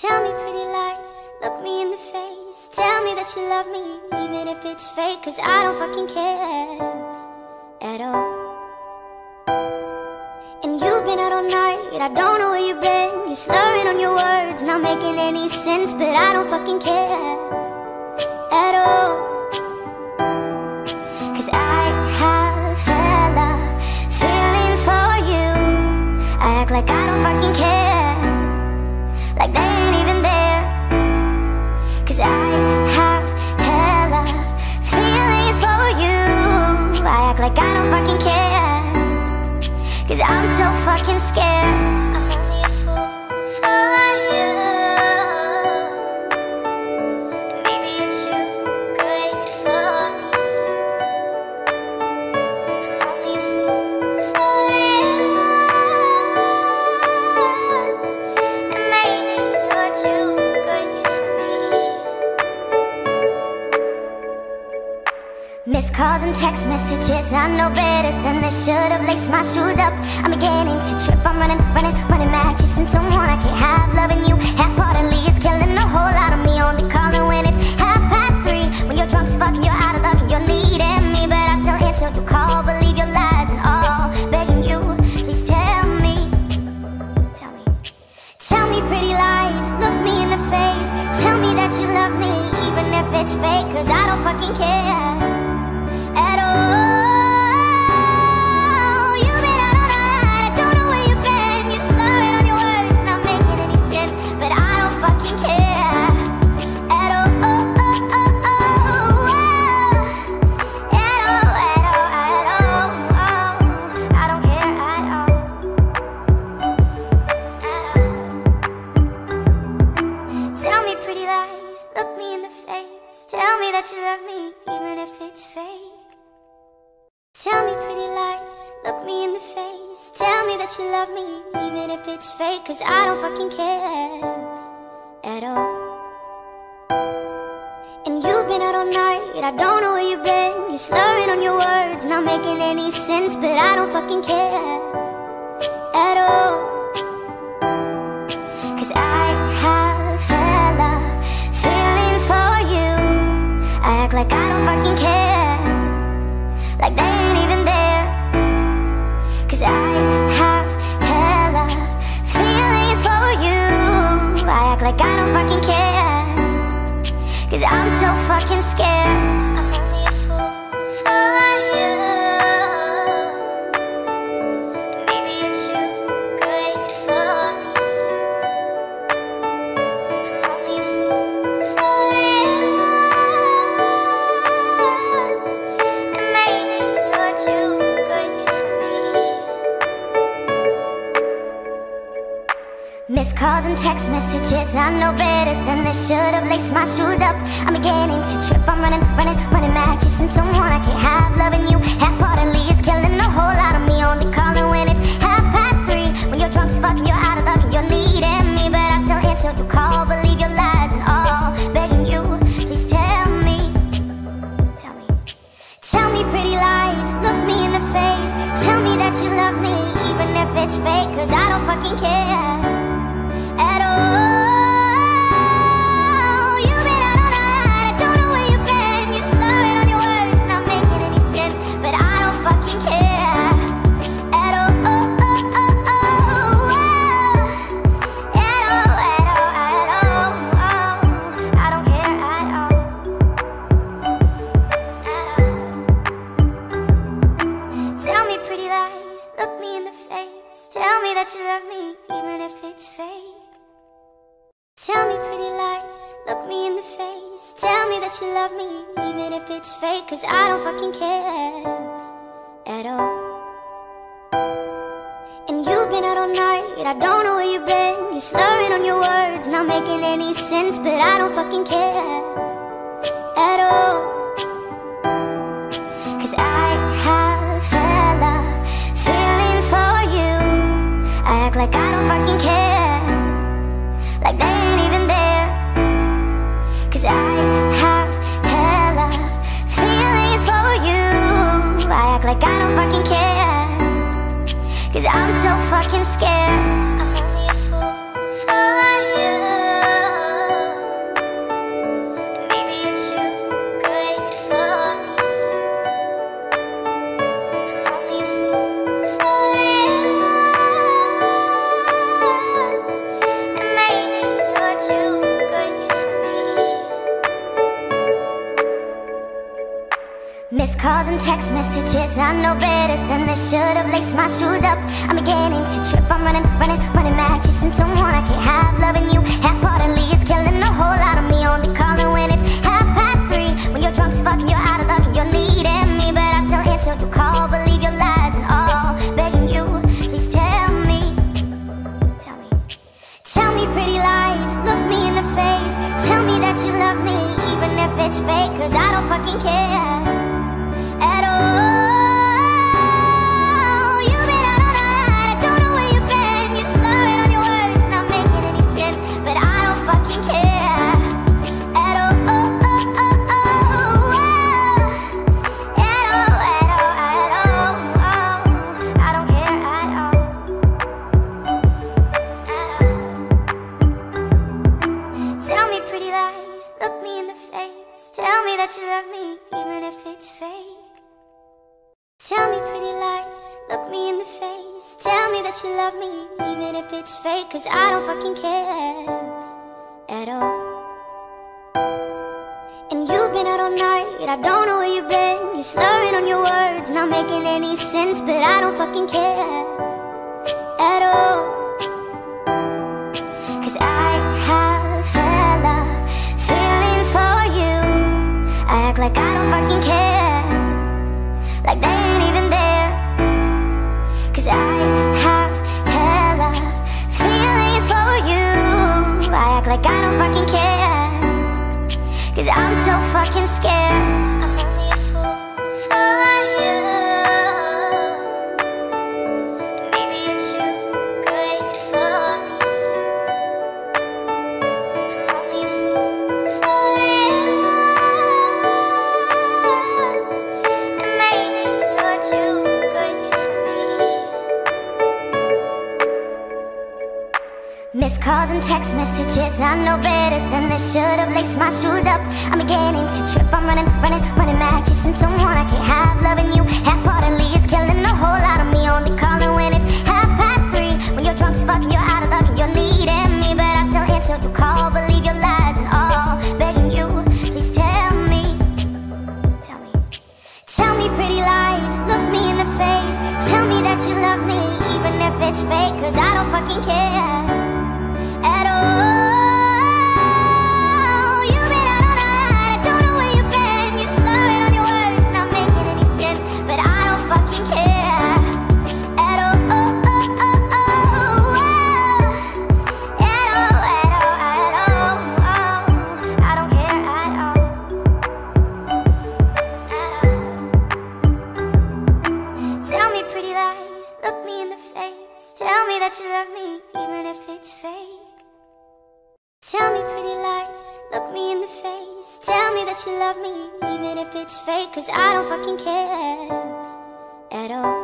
Tell me pretty lies, look me in the face. Tell me that you love me, even if it's fake. Cause I don't fucking care at all. And you've been out all night, I don't know where you've been. You're slurring on your words, not making any sense. But I don't fucking care at all. Cause I have hella feelings for you. I act like I don't fucking care, like they ain't even there. Cause I have hella feelings for you. I act like I don't fucking care, cause I'm so fucking scared. I'm only a fool for you. And maybe you're too good for me. I'm only a fool for you. And maybe you're too good for me. Missed calls and text messages, I know better than this. Should've laced my shoes up, I'm beginning to trip. I'm running mad, chasing someone I can't have. Loving you half-heartedly is killing a whole lot of me. Only calling when it's 3:30. When you're drunk as fuck and you're out of luck and you're needing me, but I still answer your call. Believe your lies and all, begging you, please tell me. Tell me pretty lies, look me in the face. Tell me that you love me, even if it's fake. Cause I don't fucking care at all. You've been out all night, I don't know where you've been. You're slurring on your words, not making any sense. But I don't fucking care at all. At all, at all, at all. I don't care at all. Tell me pretty lies, look me in the face. Tell me that you love me, even if it's fake. Tell me pretty lies, look me in the face. Tell me that you love me, even if it's fake. Cause I don't fucking care at all. And you've been out all night, I don't know where you've been. You're slurring on your words, not making any sense. But I don't fucking care at all. Cause I have hella feelings for you. I act like I don't fucking care, like they ain't even there. Cause I have hella feelings for you. I act like I don't fucking care, cause I'm so fucking scared. I'm only a fool for you. And maybe you're too good for me. I'm only a fool for you. And maybe you're too good for me. Missed calls and text messages, I know better than this. Should've laced my shoes up, I'm beginning to trip. I'm running mad, chasing someone I can't have. Loving you half-heartedly is killing a whole lot of me. Only calling when it's 3:30. When you're drunk as fuck and you're out of luck and you're needing me, but I still answer your call. Believe your lies and all, begging you, please tell me. Tell me pretty lies, look me in the face. Tell me that you love me, even if it's fake. Cause I don't fucking care at all. You've been out all night, I don't know where you've been. You're slurring on your words, not making any sense. But I don't fucking care at all. At all, at all, at all. I don't care at all. At all. Tell me pretty lies, look me in the face. Tell me that you love me, even if it's fake. Tell me pretty lies, look me in the face. Tell me that you love me, even if it's fake. Cause I don't fucking care at all. And you've been out all night, I don't know where you've been. You're slurring on your words, not making any sense. But I don't fucking care at all. Cause I have hella feelings for you. I act like I don't fucking care, like they ain't even there. Cause I have hella feelings for you. I act like I don't fucking care, cause I'm so fucking scared. I'm only a fool for you. Missed calls and text messages, I know better than this. Should've laced my shoes up, I'm beginning to trip. I'm running mad, chasing someone I can't have. Loving you half-heartedly is killing a whole lot of me. Only calling when it's 3:30. When you're drunk as fuck and you're out of luck and you're needing me, but I still answer your call, believe your lies and all. Begging you, please tell me pretty lies, look me in the face. Tell me that you love me, even if it's fake, cause I don't fucking care. Cause I don't fucking care at all. And you've been out all night, I don't know where you've been. You're slurring on your words, not making any sense, but I don't fucking care at all. Cause I have hella feelings for you. I act like I don't fucking care, like they ain't even there. Cause I have hella for you, I act like I don't fucking care, cause I'm so fucking scared. I'm only a fool for you, and maybe you're too good for me. I'm only a fool for you, and maybe you're too good for me. Missed calls and text messages, I know better than this. Should've laced my shoes up, I'm beginning to trip. I'm running mad, chasing someone I can't have. Loving you half-heartedly is killing a whole lot of me. Only calling when it's 3:30. When you're drunk as fuck and you're out of luck and you're needing me, but I still answer your call, believe your lies and all. Begging you, please tell me pretty lies, look me in the face. Tell me that you love me, even if it's fake, cause I don't fucking care. Cause I don't fucking care at all.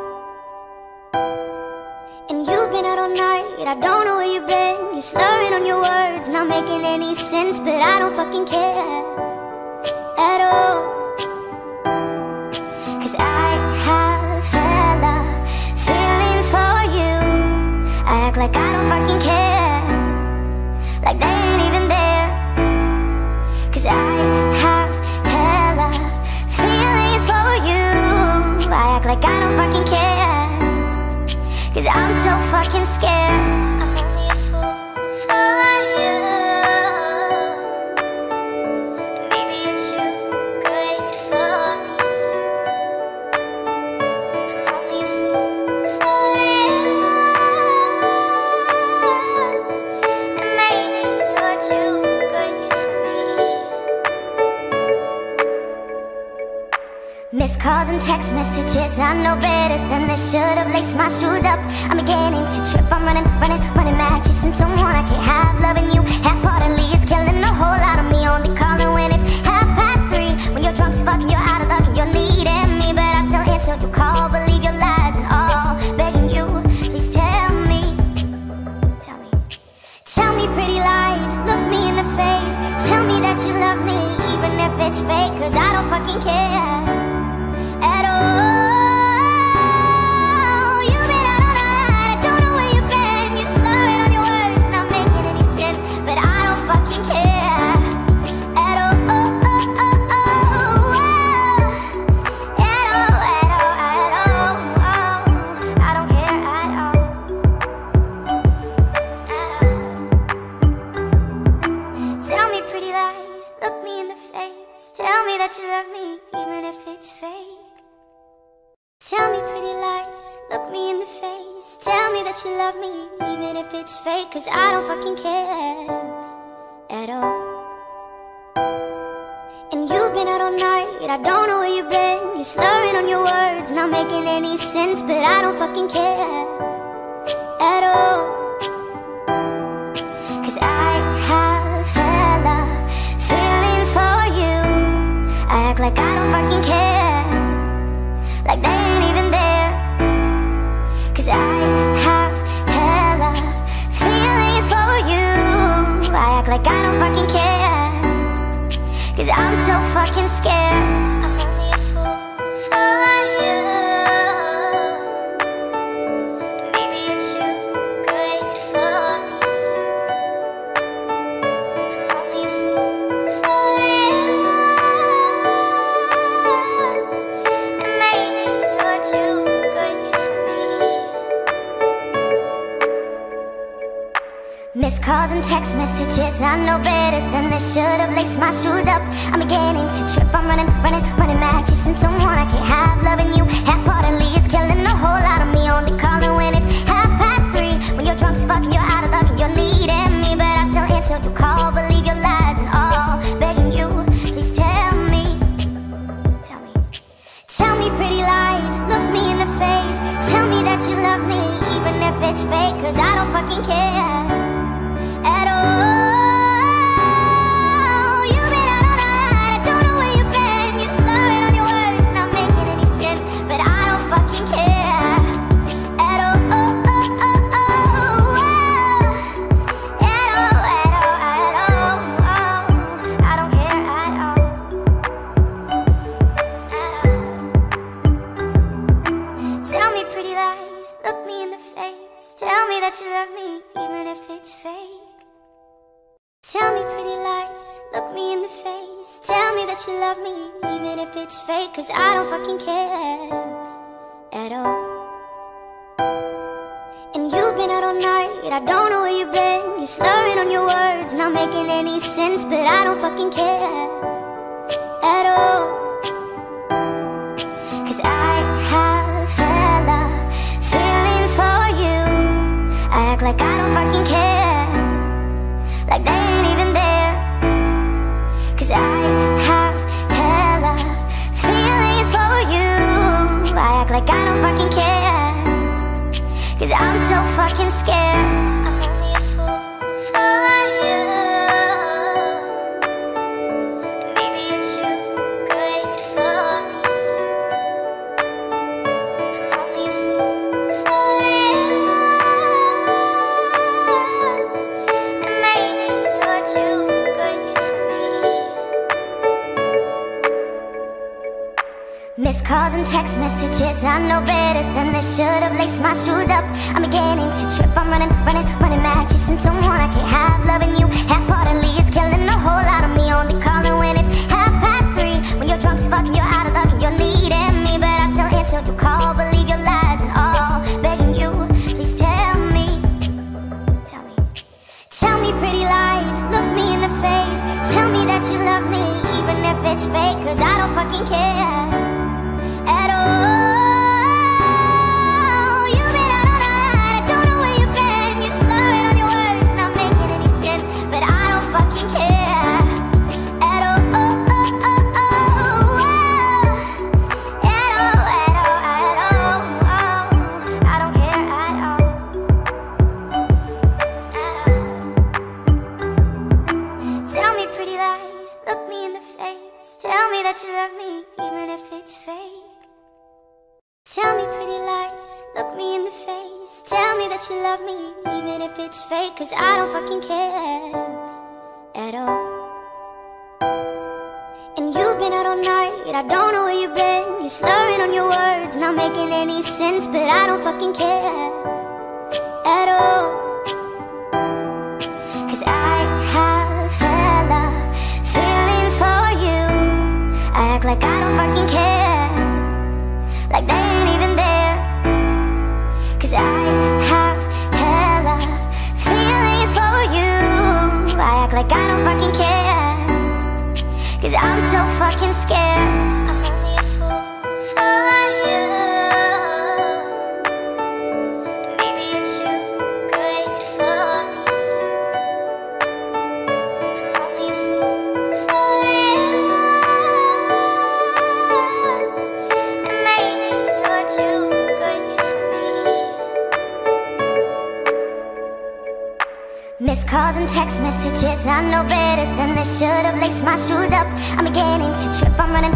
And you've been out all night, I don't know where you've been. You're slurring on your words, not making any sense, but I don't fucking care at all. Cause I have hella feelings for you. I act like I don't fucking care, like they ain't even there. Cause I have hella for you, I act like I don't fucking care, cause I'm so fucking scared. I'm only a fool for you, and maybe you're too good for me. I'm only a fool for you, and maybe you're too good for me. Missed calls and text messages, I know better than this. Should've laced my shoes up, I'm beginning to trip. I'm running mad, chasing someone I can't have. Loving you half-heartedly is killing a whole lot of me. Only calling when it's 3:30. When you're drunk as fuck and you're out of luck and you're needing me, but I still answer your call, believe your lies and all. Begging you, please tell me pretty lies, look me in the face. Tell me that you love me, even if it's fake, cause I don't fucking care. that you love me, even if it's fake. Tell me pretty lies, look me in the face. Tell me that you love me, even if it's fake. Cause I don't fucking care at all. And you've been out all night, I don't know where you've been. You're slurring on your words, not making any sense. But I don't fucking care at all. Cause I have hella feelings for you. I act like I don't fucking care, like they ain't even there. Cause I have hella feelings for you. I act like I don't fucking care, cause I'm so fucking scared. I'm only a fool for you. Maybe you're too good for me. I'm only a fool for you. And maybe you're too good for me. Missed calls and text messages, I know better than this. Should've laced my shoes up, I'm beginning to trip. I'm running mad, chasing someone I can't have. Loving you half-heartedly is killing a whole lot of me. Only calling when it's 3:30. When you're drunk as fuck and you're out of luck and you're needing me, but I still answer your call. Believe your lies and all, begging you, please tell me pretty lies, look me in the face. Tell me that you love me, even if it's fake. Cause I don't fucking care at all. Cause I don't fucking care at all. And you've been out all night, I don't know where you've been. You're slurring on your words, not making any sense. But I don't fucking care at all. Cause I have hella feelings for you. I act like I don't fucking care, like they ain't even there. Cause I have hella feelings for you. I act like I don't fucking care, cause I'm so fucking scared. I'm only a fool for you. Maybe you're too good for me. I'm only a fool for you. And maybe you're too good for me. Missed calls and text messages, I know better than this. Should've laced my shoes up, I'm beginning to trip. I'm running mad, chasing someone I can't have. Loving you half-heartedly is killing a whole lot of me. Only calling when it's 3:30. When you're drunk as fuck and you're out of luck and you're needing me, but I still answer your call. Believe your lies and all, begging you, please tell me pretty lies, look me in the face. Tell me that you love me, even if it's fake. Cause I don't fucking care at all. You've been out all night, I don't know where you've been. You're slurring on your words, not making any sense. But I don't fucking care at all. At all, at all, at all. I don't care at all. At all. Tell me pretty lies, look me in the face. Tell me that you love me, even if it's fake. Tell me pretty lies, look me in the face. Tell me that you love me, even if it's fake. Cause I don't fucking care at all. And you've been out all night, I don't know where you've been. You're slurring on your words, not making any sense. But I don't fucking care at all. Cause I have hella feelings for you. I act like I don't fucking care, like they ain't even there. Cause I have hella feelings for you. I act like I don't fucking care, 'Cause I'm so fucking scared. I'm only a fool for you. Maybe you're too good for me. I'm only a fool for you. And maybe you're too good for me. Missed calls and text messages, I know better than they should've. Laced my shoes up, I'm beginning to trip. I'm running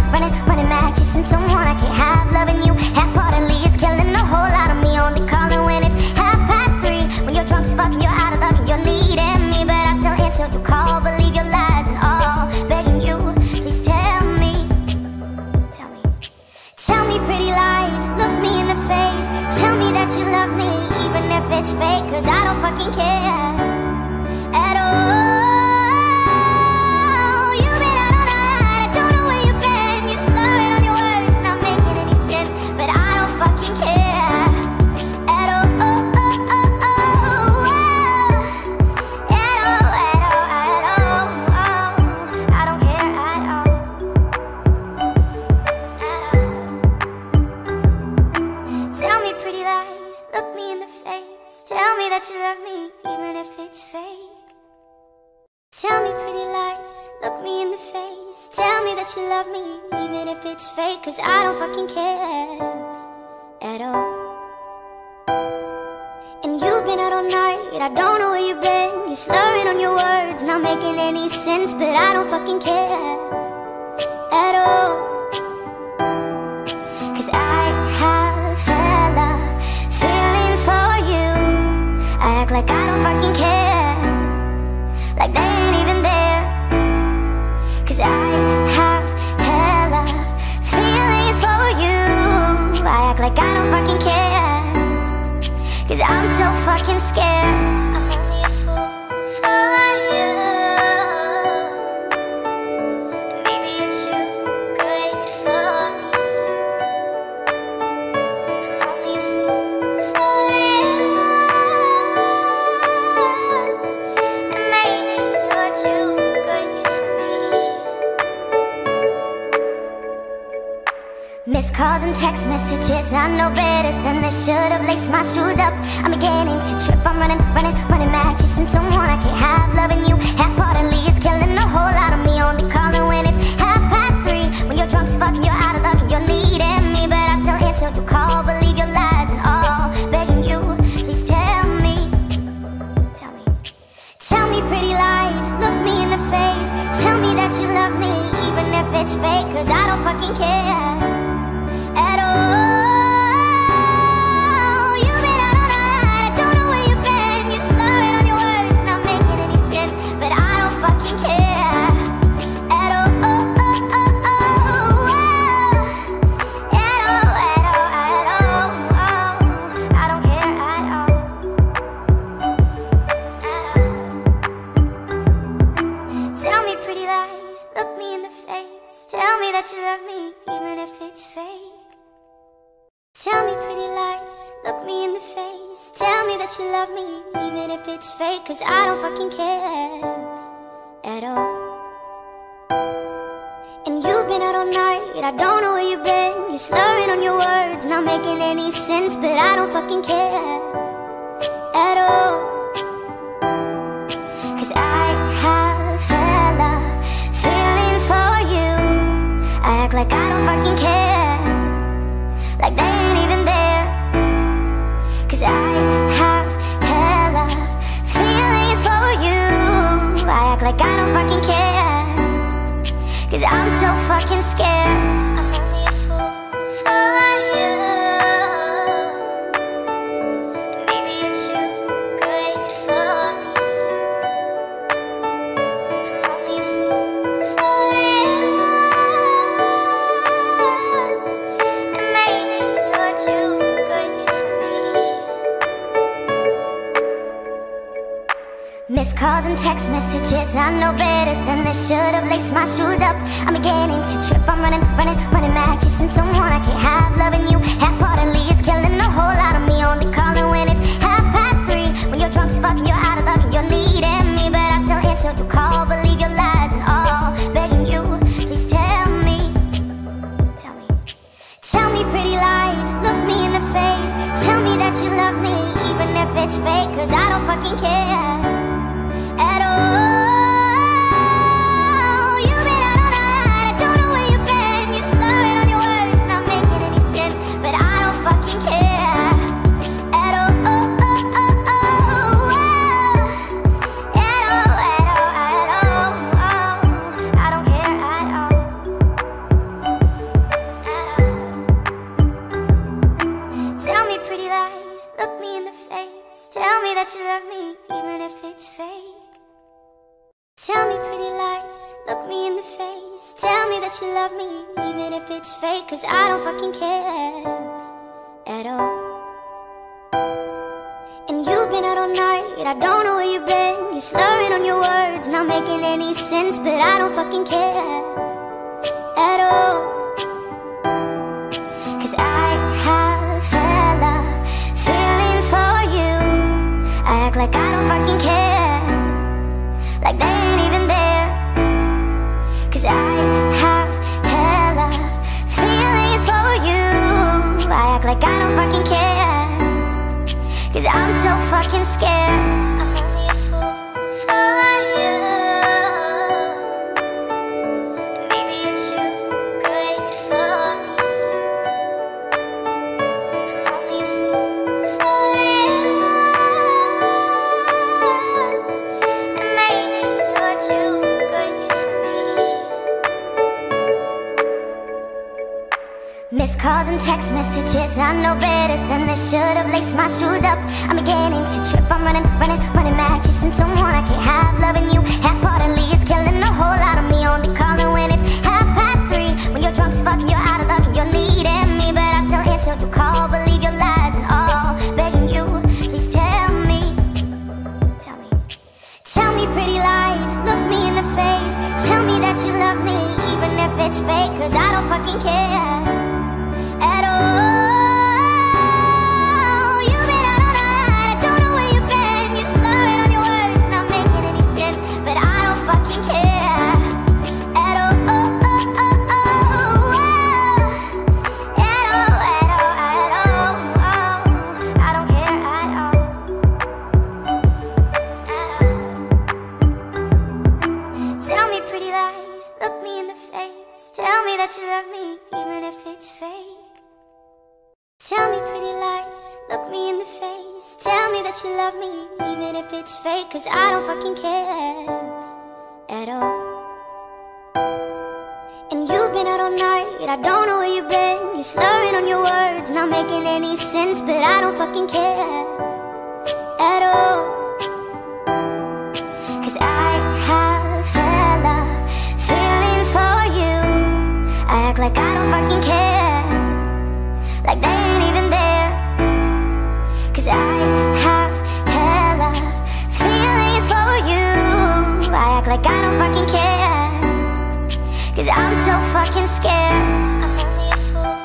mad, chasing someone I can't have. Loving you half-heartedly is killing a whole lot of me. Only calling when it's 3:30. When you're drunk as fuck and you're out of luck and you're needing me, but I still answer your call. Believe your lies and all, begging you, please tell me, tell me pretty lies. Look me in the face, tell me that you love me, even if it's fake. 'Cause I don't fucking care. Missed calls and text messages, I know better than they should've. Laced my shoes up, I'm beginning to trip. I'm running mad, chasing someone I can't have. Loving you half-heartedly is killing a whole lot of me. Only calling when it's 3:30. When you're drunk as fuck and you're out of luck and you're needing me, but I still answer your call. Believe your lies and all, begging you, please tell me, tell me pretty lies. Look me in the face, tell me that you love me, even if it's fake. 'Cause I don't fucking care. Cause I don't fucking care at all. And you've been out all night, I don't know where you've been. You're slurring on your words, not making any sense. But I don't fucking care at all. 'Cause I have hella feelings for you. I act like I don't fucking care, like they ain't even there. 'Cause I have hella feelings for you. I act like I don't fucking care. 'Cause I'm so fucking scared. I'm only a fool for you. Maybe you're too good for me. I'm only a fool for you. And maybe you're too good for me. Missed calls and text messages, I know better than they should've. Laced my shoes up, I'm beginning to trip. I'm running mad, chasing someone I can't have. Loving you half-heartedly is killing a whole lot of me. Only calling when it's 3:30. When you're drunk as fuck and you're out of luck and you're needing me, but I still answer your call. Believe your lies and all, begging you. you love me, even if it's fake, cause I don't fucking care at all. And you've been out all night, I don't know where you've been. You're slurring on your words, not making any sense, but I don't fucking care at all. Cause I have hella feelings for you. I act like I don't fucking care, like they ain't even there. Cause I have hella feelings for you. I act like I don't fucking care, cause I'm so fucking scared. I'm only a fool for you. Maybe you're too good for me. I'm only a fool for you. And maybe you're too good for me. Missed calls and text messages, I know better than this. Should've laced my shoes up, I'm beginning to trip. I'm running mad, chasing someone I can't have. Loving you half-heartedly is killing a whole lot of me. Only calling when it's 3:30, when you're drunk as fuck and you're out of luck and you're needing me, but I still answer your call, believe your lies and all. Begging you, please tell me pretty lies, look me in the face. Tell me that you love me, even if it's fake, cause I don't fucking care. Cause I don't fucking care at all. And you've been out all night, I don't know where you've been. You're slurring on your words, not making any sense, but I don't fucking care at all. Cause I have hella feelings for you. I act like I don't fucking care, like they ain't even there. Cause I have hella feelings for you. I act like I don't fucking care, cause I'm so fucking scared. I'm only a fool for you. Maybe you're too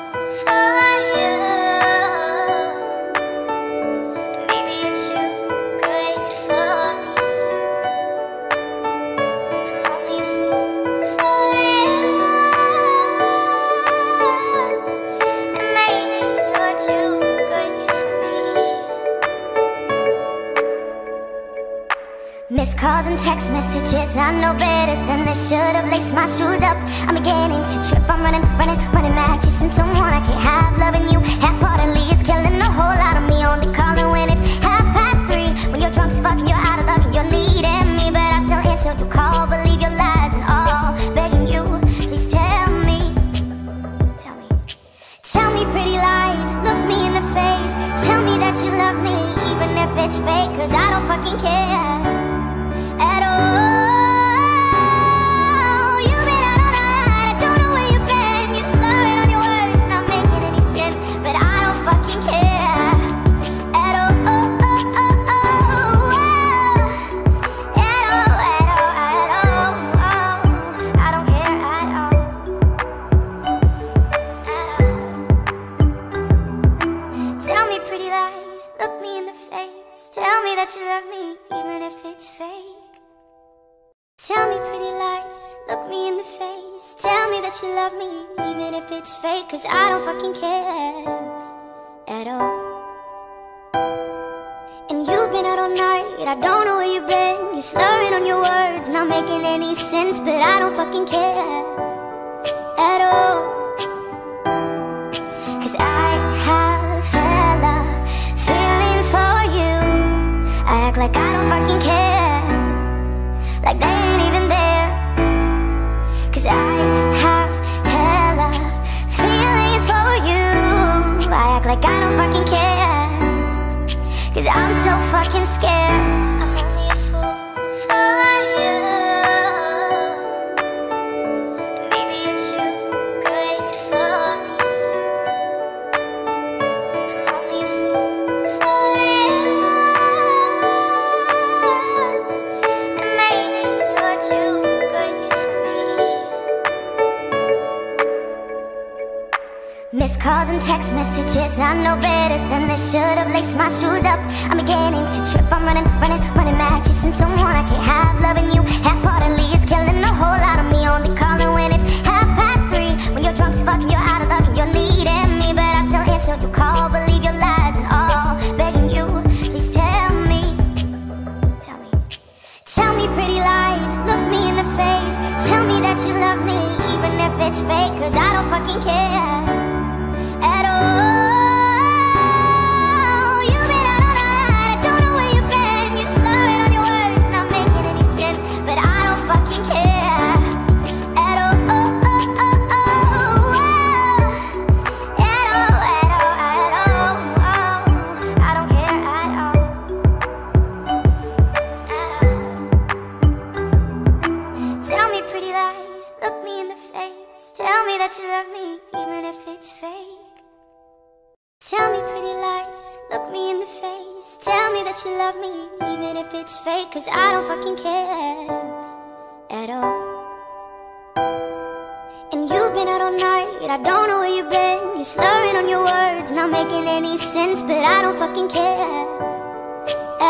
good for me. I'm only a fool for you. And maybe you're too good for me. Missed calls and text messages, I know better than this. Should've laced my shoes up, I'm beginning to trip. I'm running mad, chasing someone I can't have. Loving you half-heartedly is killing a whole lot of me. Only calling when it's 3:30, when you're drunk as fuck and you're out of luck and you're needing me, but I still answer your call, believe your lies and all. Begging you, please tell me pretty lies, look me in the face. Tell me that you love me, even if it's fake, cause I don't fucking care. Cause I don't fucking care at all. And you've been out all night, I don't know where you've been. You're slurring on your words, not making any sense, but I don't fucking care at all. Cause I have hella feelings for you. I act like I don't fucking care, like they ain't even there. Cause I have hella feelings for you. I act like I don't fucking care, cause I'm so fucking scared. I'm only a fool for you. Maybe you're too missed calls and text messages. I know better than this. Should've laced my shoes up. I'm beginning to trip. I'm running mad, chasing someone I can't have. Loving you half-heartedly is killing a whole lot of me. Only calling when it's 3:30. When you're drunk as fuck, you're out of luck, and you're needing me, but I still answer your call. Believe your lies and all. Begging you, please tell me, tell me pretty lies. Look me in the face. Tell me that you love me, even if it's fake. Cause I don't fucking care. Cause I don't fucking care at all. And you've been out all night, I don't know where you've been. You're slurring on your words, not making any sense. But I don't fucking care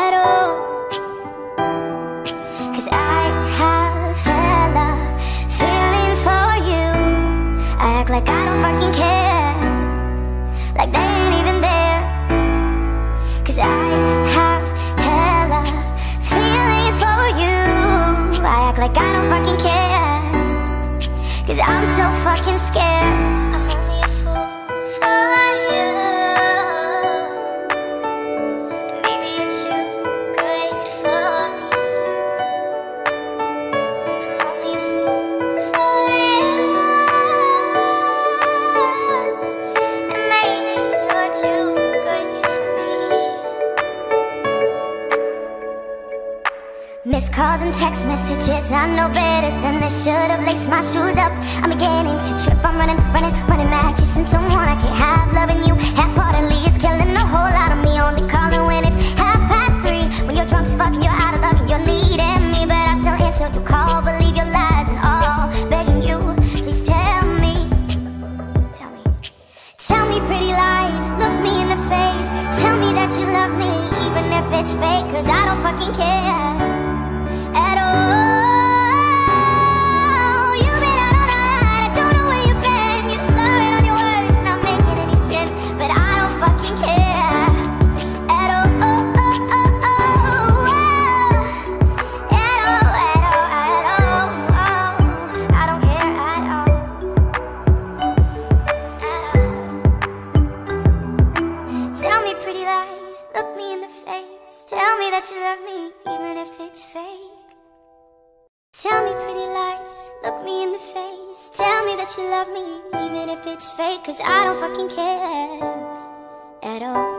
at all. Cause I have hella feelings for you. I act like I don't fucking care, like they ain't even there. Cause I have like I don't fucking care. Cause I'm so fucking scared. I'm only a fool for you. And maybe you're too good for me. I'm only a fool for you. And maybe you're too good for me. Missed calls and text messages, I know better than this. Should've laced my shoes up. I'm beginning to trip. I'm running mad, chasing someone I can't have. Loving you half-heartedly is killing a whole lot of me. Only calling when it's 3:30. When you're drunk as fuck, you're out of luck, and you're needing me, but I still answer your call. Believe your lies and all. Begging you, please tell me pretty lies. Look me in the face. Tell me that you love me, even if it's fake. Cause I don't fucking care at all. Cause I don't fucking care at all.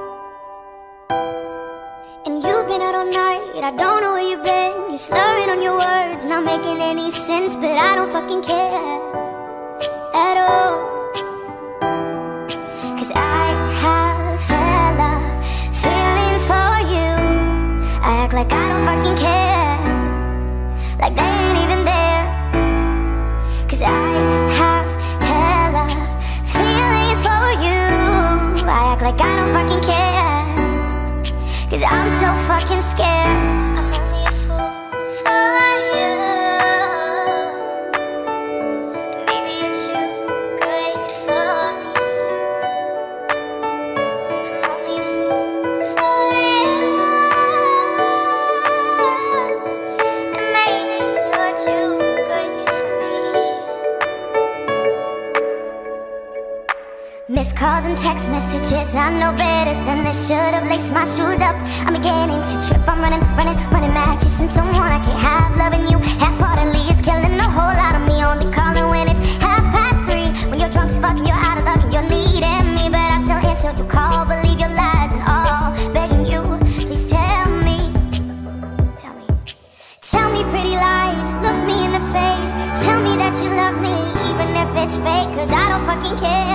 And you've been out all night, I don't know where you've been. You're slurring on your words, not making any sense. But I don't fucking care at all. Cause I have hella feelings for you. I act like I don't fucking care, like they ain't even there. Cause I have like I don't fucking care. Cause I'm so fucking scared. I'm only a fool for you. And maybe you're too good for me. I'm only a fool for you. And maybe you're too good for me. Missed calls and texts, I know better than this. Should've laced my shoes up. I'm beginning to trip. I'm running mad, chasing someone I can't have. Loving you half-heartedly is killing a whole lot of me. Only calling when it's 3:30. When you're drunk as fuck, you're out of luck, and you're needing me, but I still answer your call. Believe your lies and all. Begging you, please tell me pretty lies. Look me in the face. Tell me that you love me, even if it's fake. Cause I don't fucking care.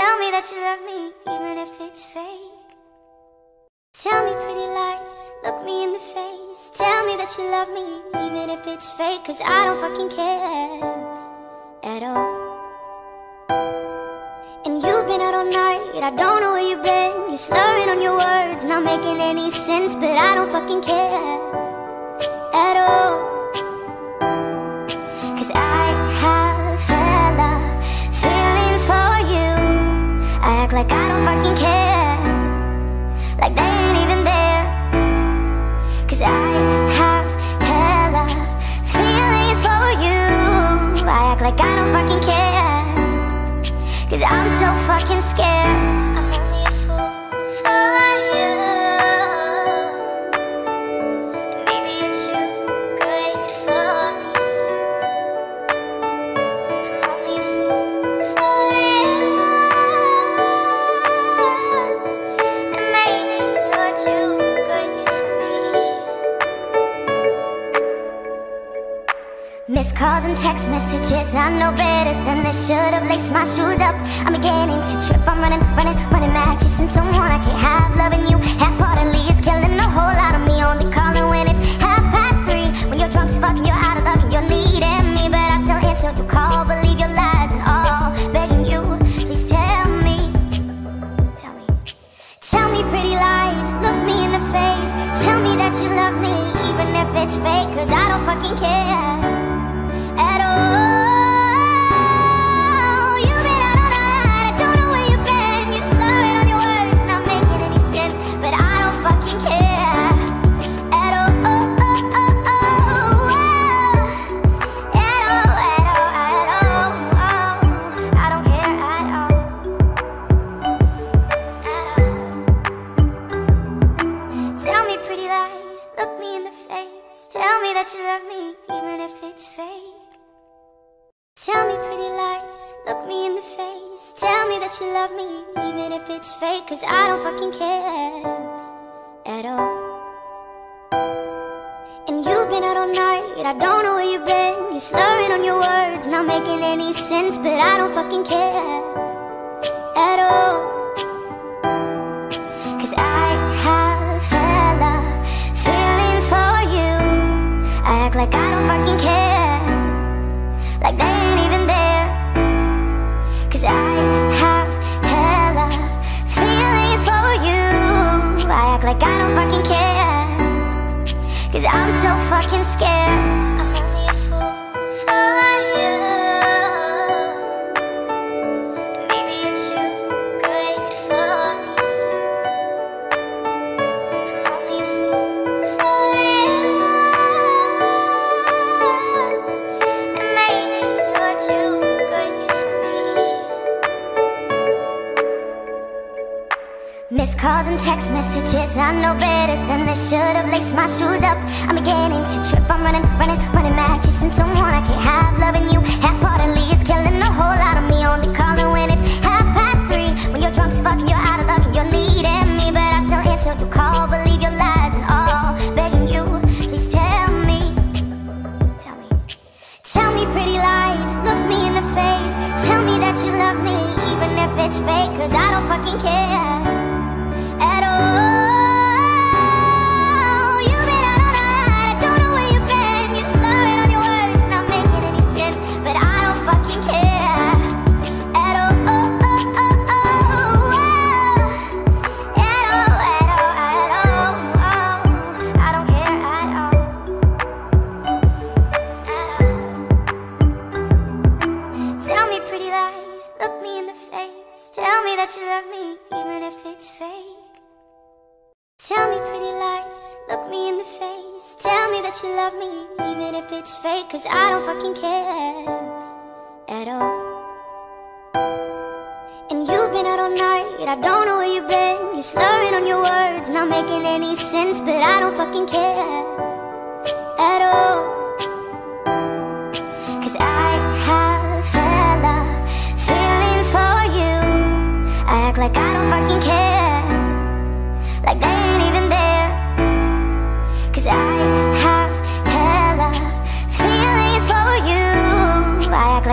Tell me that you love me, even if it's fake. Tell me pretty lies, look me in the face. Tell me that you love me, even if it's fake. 'Cause I don't fucking care at all. And you've been out all night, I don't know where you've been. You're slurring on your words, not making any sense. But I don't fucking care at all. 'Cause I have hella feelings for you. I act like I don't fucking care, like they ain't even there. 'Cause I have hella feelings for you. I act like I don't fucking care, 'cause I'm so fucking scared. I'm only a fool for you. Maybe you're too good for me. I'm only a fool for you. And maybe you're too good for me. Missed calls and text messages, I know better than this. Should've laced my shoes up, I'm beginning to trip. I'm running mad, chasing someone I can't have. Loving you half-heartedly is killing a whole lot of me. Only calling when it's 3:30. When you're drunk as fuck and you're out of luck and you're needing me, but I still answer your call, believe your lies and all. Begging you, please tell me, tell me pretty lies, look me in the face. Tell me that you love me, even if it's fake. 'Cause I don't fucking care at all.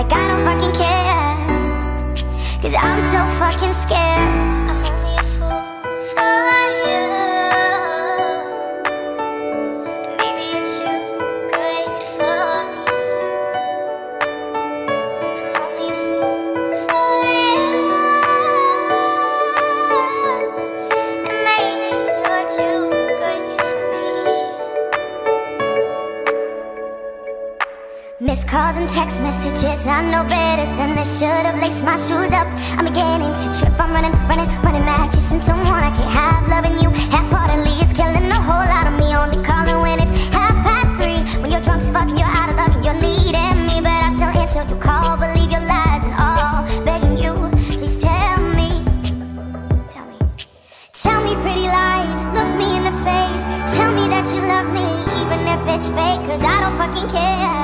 I don't fucking care, 'cause 'cause I'm so fucking scared. I'm only a fool for you, and maybe you're too good for me. I'm only a fool for you, and maybe you're too good for me. Missed calls and text messages, I know better than this. Should've laced my shoes up, I'm beginning to trip. I'm running mad, chasing someone I can't have. Loving you half-heartedly is killing a whole lot of me. Only calling when it's 3:30. When you're drunk as fuck and you're out of luck and you're needing me, but I still answer your call. Believe your lies and all, begging you, please tell me pretty lies. Look me in the face, tell me that you love me, even if it's fake, 'cause I don't fucking care.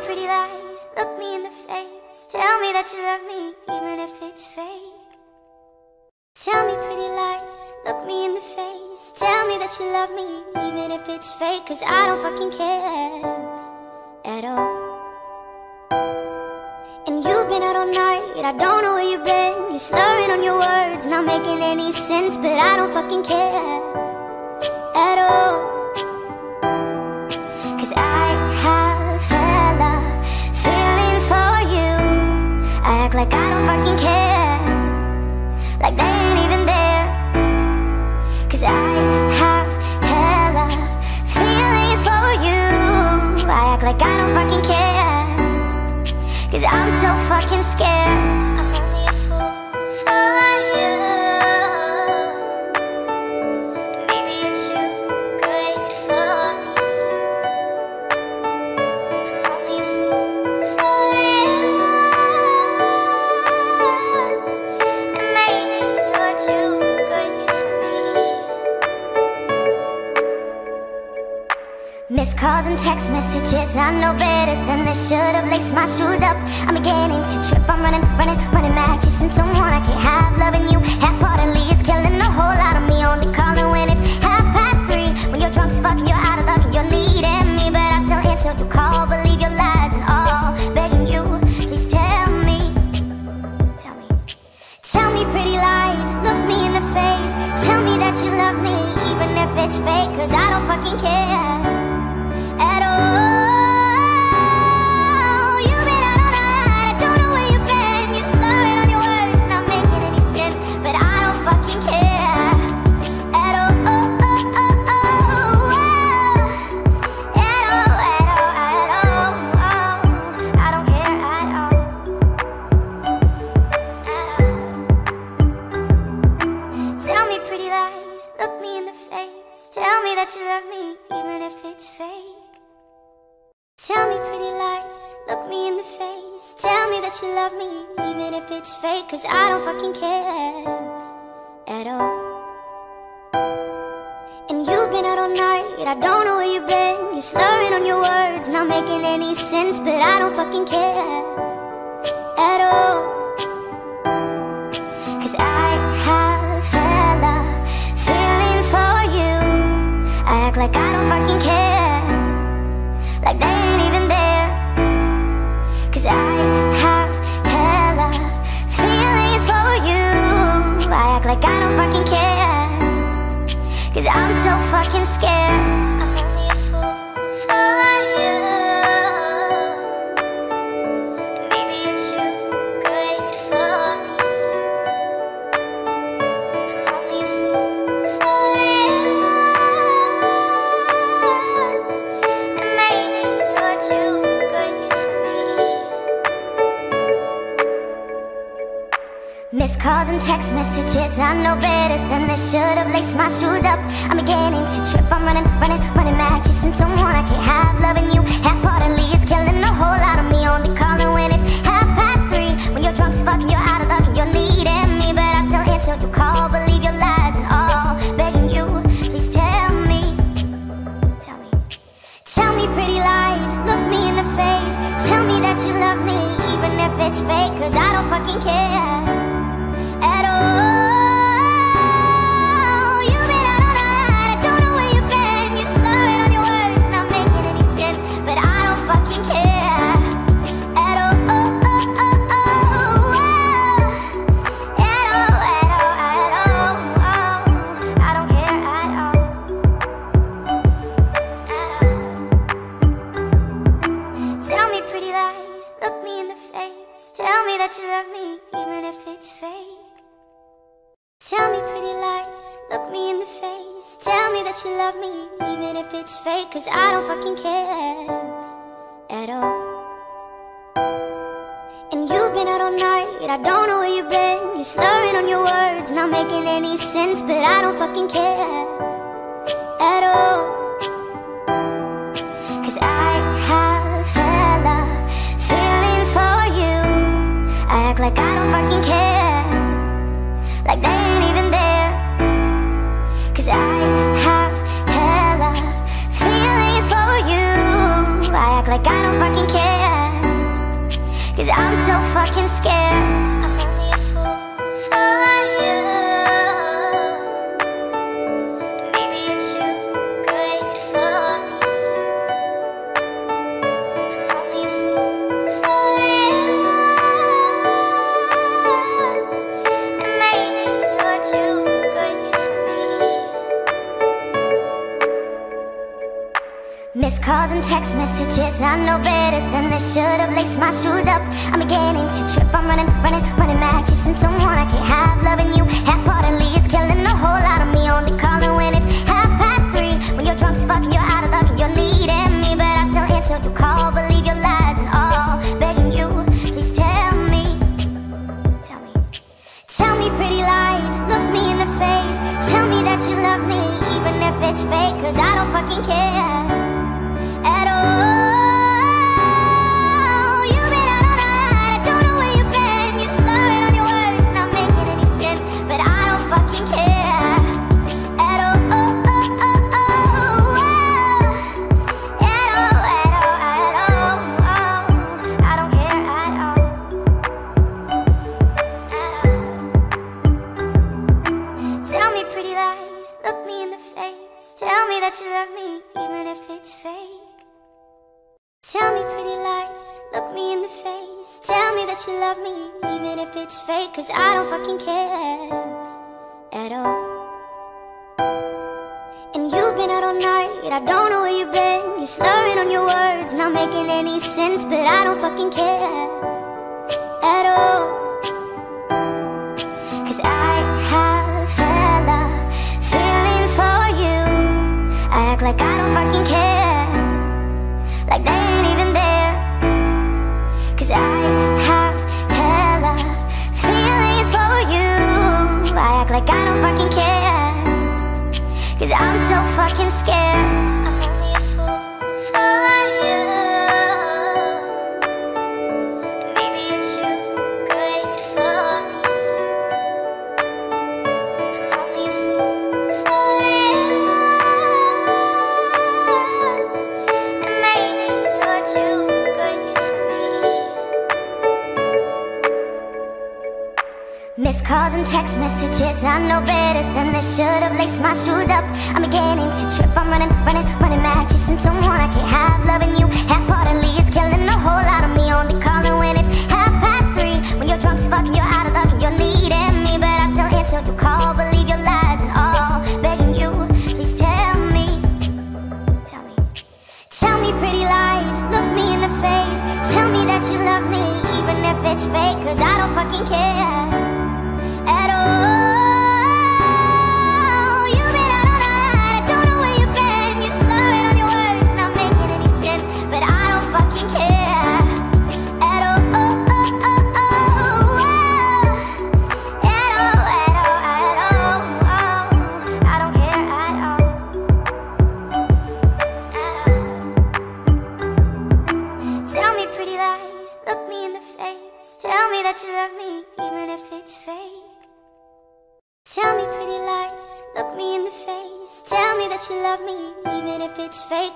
Believe your lies and all, begging you, lies. Look me in the face, tell me that you love me, even if it's fake, cause I don't fucking care at all. And you've been out all night, I don't know where you've been. You're slurring on your words, not making any sense, but I don't fucking care at all. Cause I have hella feelings for you. I act like I don't fucking care, like they ain't even there. Cause I have hella feelings for you. I act like I don't fucking care, cause I'm so fucking scared. Missed calls and text messages, I know better than this. Should've laced my shoes up, I'm beginning to trip. I'm running mad, chasing someone I can't have. Loving you half-heartedly is killing a whole lot of me. Only calling when it's 3:30. When you're drunk as fuck and you're out of luck and you're needing me, but I still answer your call, believe your lies and all. Begging you, please tell me pretty lies, look me in the face. Tell me that you love me, even if it's fake, cause I don't fucking care. Cause I don't fucking care at all. And you've been out all night, I don't know where you've been. You're slurring on your words, not making any sense, but I don't fucking care at all. Cause I have hella feelings for you. I act like I don't fucking care, like they ain't even there. Cause I have hella feelings for you. I act like I don't fucking care, cause I'm so fucking scared. I'm only a fool for you, and maybe you're too good for me. I'm only a fool for you, and maybe you're too good for me. Missed calls and text messages, I know better than this. Should've laced my shoes up, I'm beginning to trip. I'm running mad, chasing someone I can't have. Loving you half-heartedly is killing a whole lot of me. Only calling when it's 3:30. When you're drunk as fuck and you're out of luck and you're needing me, but I still answer your call, believe your lies and all. Begging you, please tell me pretty lies, look me in the face. Tell me that you love me, even if it's fake, cause I don't fucking care.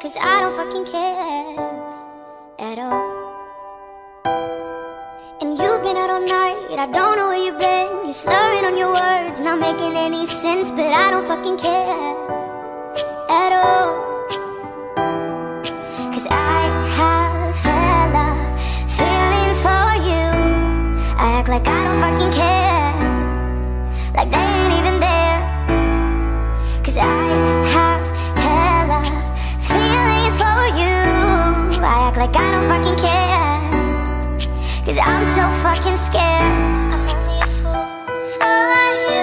Cause I don't fucking care at all. And you've been out all night, I don't know where you've been. You're slurring on your words, not making any sense, but I don't fucking care at all. Cause I have hella feelings for you. I act like I don't fucking care, like they ain't even there. Cause I have hella feelings for you. I act like I don't fucking care, cause I'm so fucking scared. I'm only a fool for you.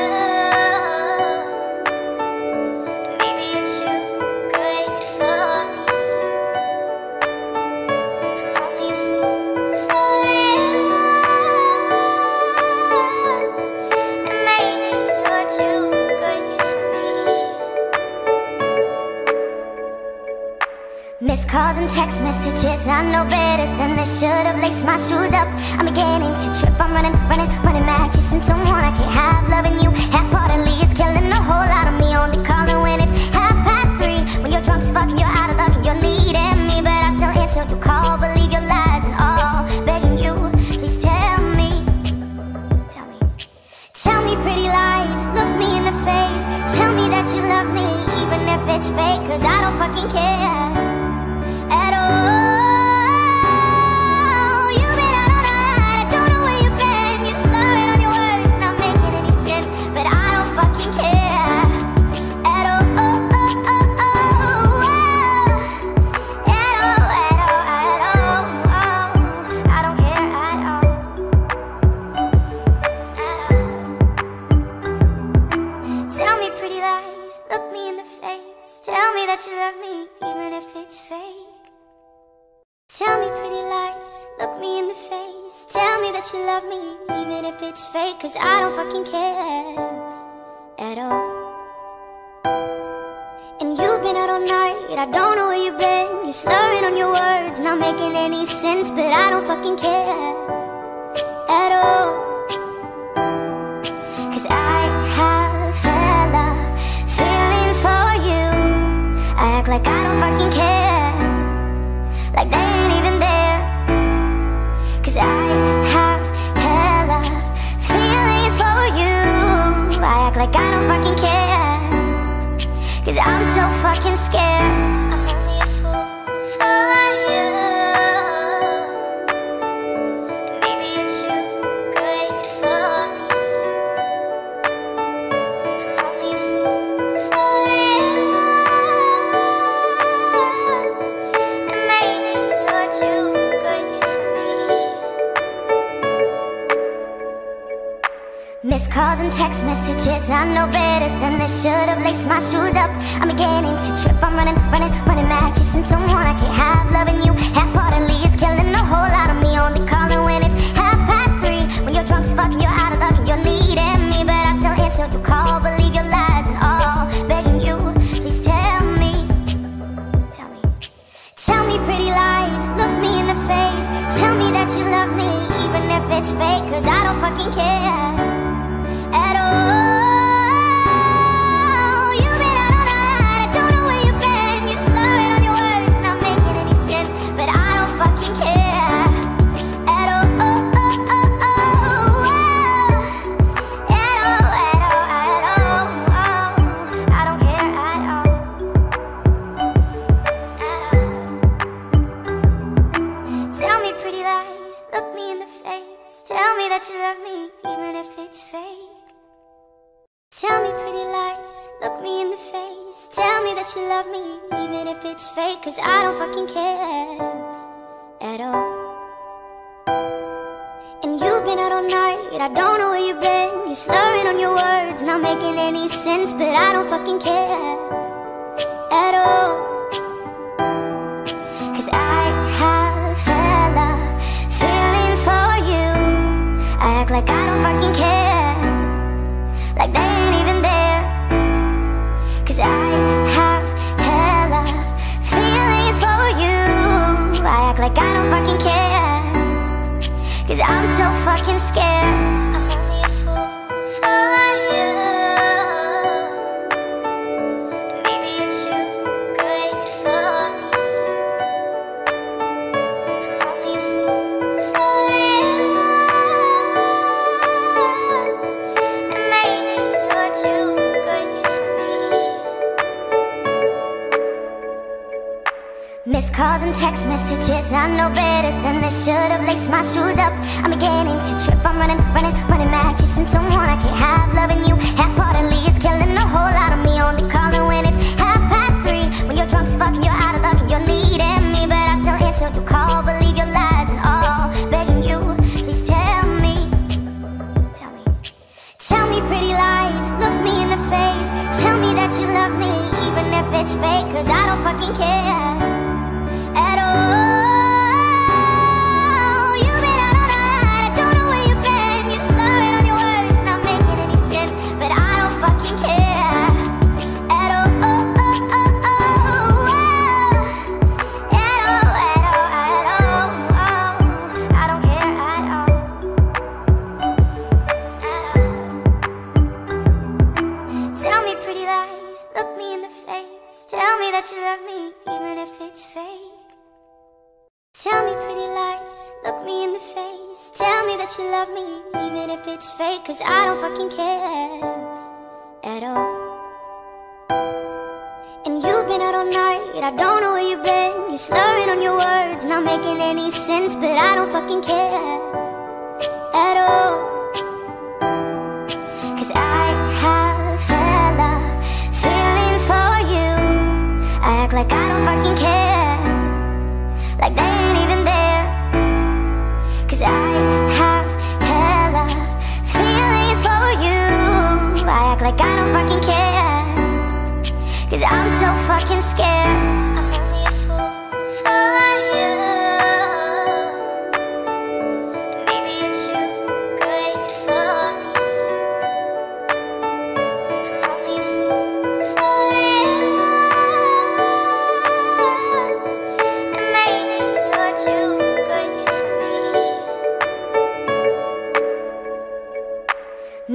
Missed calls and text messages, I know better than this. Should've laced my shoes up, I'm beginning to trip. I'm running mad, chasing someone I can't have. Loving you half-heartedly is killing a whole lot of me. Only calling when it's 3:30. When you're drunk as fuck and you're out of luck and you're needing me, but I still answer your call, believe your lies and all. Begging you, please tell me, tell me pretty lies, look me in the face. Tell me that you love me, even if it's fake, cause I don't fucking care. Cause I don't fucking care at all. And you've been out all night, I don't know where you've been. You're slurring on your words, not making any sense, but I don't fucking care at all. Cause I have hella feelings for you. I act like I don't fucking care, like they ain't even there. Cause I have hella feelings for you. I act like I don't fucking care, cause I'm so fucking scared. I'm only a fool for you, and maybe you're too good for me. I'm only a fool for you, and maybe you're too good . Missed calls and text messages, I know better than this. Should've laced my shoes up, I'm beginning to trip. I'm running mad, chasing someone I can't have. Loving you half-heartedly is killing a whole lot of me. Only calling when it's 3:30. When you're drunk as fuck and you're out of luck and you're needing me, but I still answer your call, believe your lies and all. Begging you, please tell me, tell me pretty lies, look me in the face. Tell me that you love me, even if it's fake, cause I don't fucking care. Cause I don't fucking care at all. And you've been out all night, I don't know where you've been. You're slurring on your words, not making any sense, but I don't fucking care at all. Cause I have hella feelings for you. I act like I don't fucking care, like they ain't even there. Cause I have hella for you, I act like I don't fucking care, cause I'm so fucking scared. I'm only a fool for you, and maybe you're too good for me. I'm only a fool for you, and maybe you're too good for me. Missed calls and text messages, I know better than this. Should've laced my shoes up, I'm beginning to trip. I'm running mad, chasing someone I can't have. Loving you half-heartedly is killing a whole lot of me. Only calling when it's 3:30. When you're drunk as fuck and you're out of luck and you're needing me, but I still answer your call, believe your lies and all. Begging you, please tell me, tell me pretty lies, look me in the face. Tell me that you love me, even if it's fake, cause I don't fucking care. Care at all. eyes, look me in the face. Tell me that you love me, even if it's fake. Tell me pretty lies, look me in the face. Tell me that you love me, even if it's fake. 'Cause I don't fucking care at all. And you've been out all night, I don't know where you've been. You're slurring on your words, not making any sense. But I don't fucking care at all. 'Cause I have hella feelings for you. I act like I don't fucking care, like they ain't even there. 'Cause I have hella feelings for you. I act like I don't fucking care, 'cause I'm so fucking scared. I'm only a fool for you, and maybe you're too good for me. I'm only a fool for you, and maybe you're too good for me.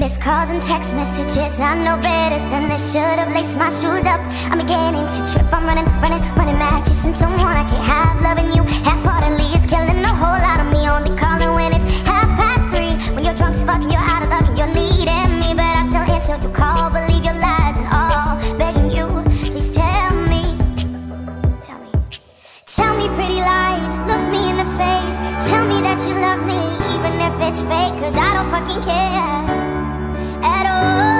Missed calls and text messages, I know better than they should've. Laced my shoes up, I'm beginning to trip. I'm running mad, chasing someone I can't have. Loving you half-heartedly is killing a whole lot of me. Only calling when it's 3:30. When you're drunk as fuck and you're out of luck and you're needing me, but I still answer your call. Believe your lies and all, begging you, please tell me, tell me, tell me pretty lies, look me in the face. Tell me that you love me, even if it's fake. 'Cause I don't fucking care at all.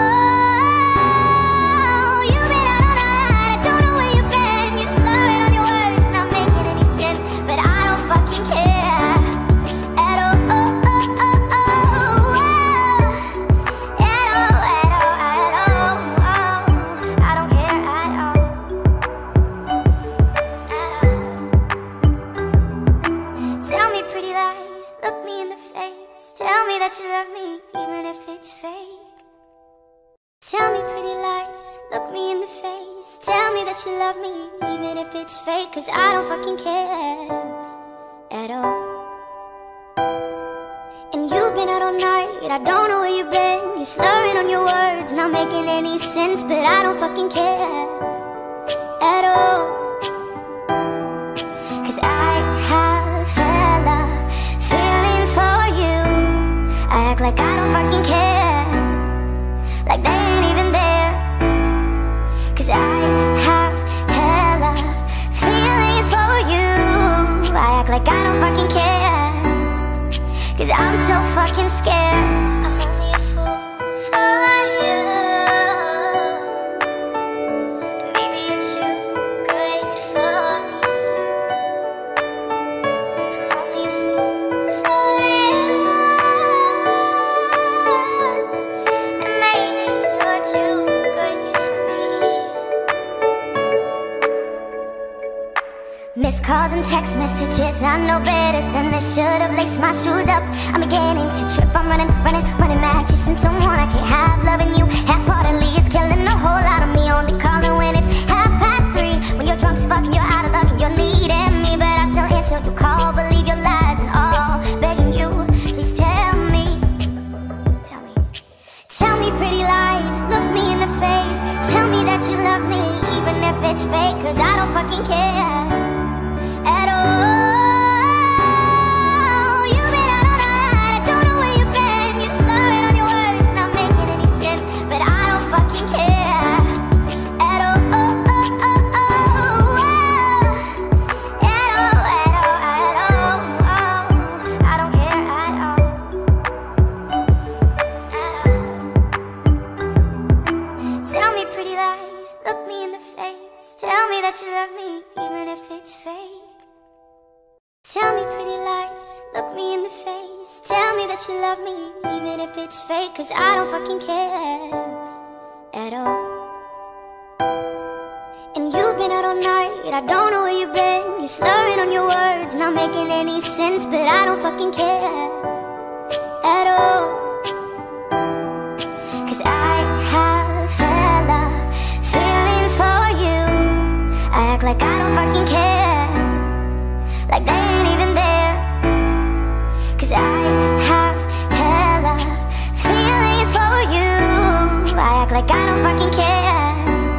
Like I don't fucking care,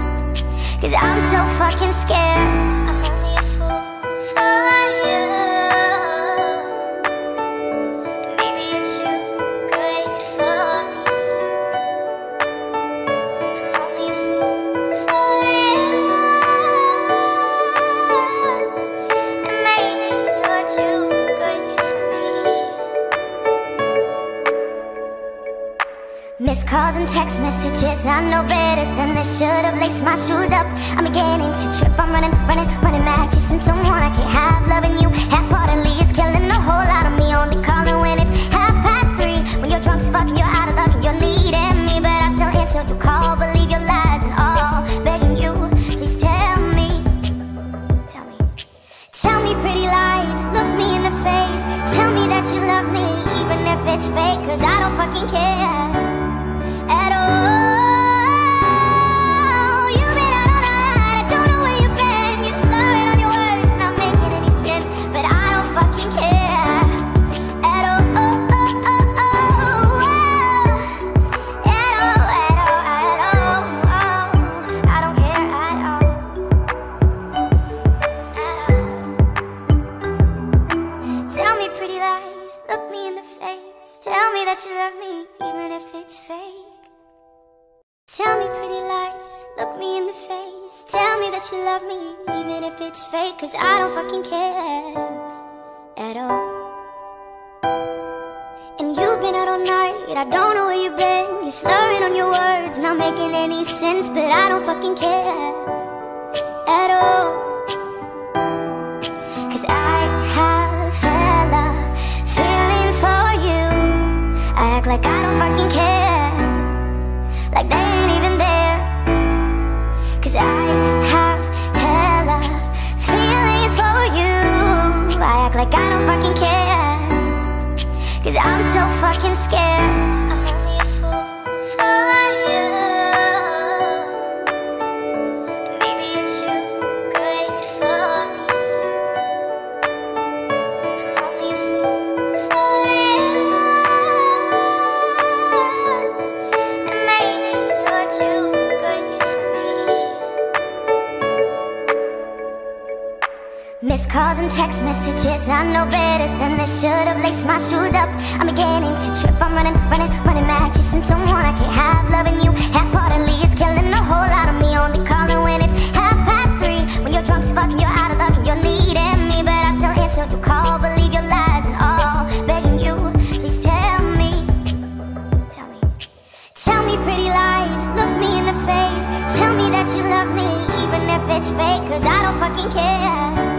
fucking scared. I'm only a fool for you. Maybe you're too good for me. I'm only a fool for you. Maybe you're too good for me. Missed calls and text messages, I know better than this. Should've laced my shoes up, I'm beginning to trip. I'm running mad, chasing someone I can't have. Loving you half-heartedly is killing a whole lot of me. Only calling when it's 3:30. When you're drunk as fuck and you're out of luck and you're needing me, but I still answer your call. Believe your lies and all, begging you, please tell me, tell me pretty lies. Look me in the face, tell me that you love me, even if it's fake. Cause I don't fucking care. Cause I don't fucking care at all. And you've been out all night, I don't know where you've been. You're slurring on your words, not making any sense. But I don't fucking care at all. Cause I have hella feelings for you. I act like I don't fucking care, like they ain't even there. Cause I have like I don't fucking care. Cause I'm so fucking scared. I'm only a fool for you. Maybe you're too good for me. I'm only a fool for you. Maybe you're too good for me. Missed calls and text messages, I know better than this. Should've laced my shoes up, I'm beginning to trip. I'm running mad, chasing someone I can't have. Loving you half-heartedly is killing a whole lot of me. Only calling when it's 3:30. When you're drunk as fuck and you're out of luck and you're needing me, but I still answer your call. Believe your lies and all, begging you, please tell me, tell me pretty lies. Look me in the face, tell me that you love me, even if it's fake. Cause I don't fucking care.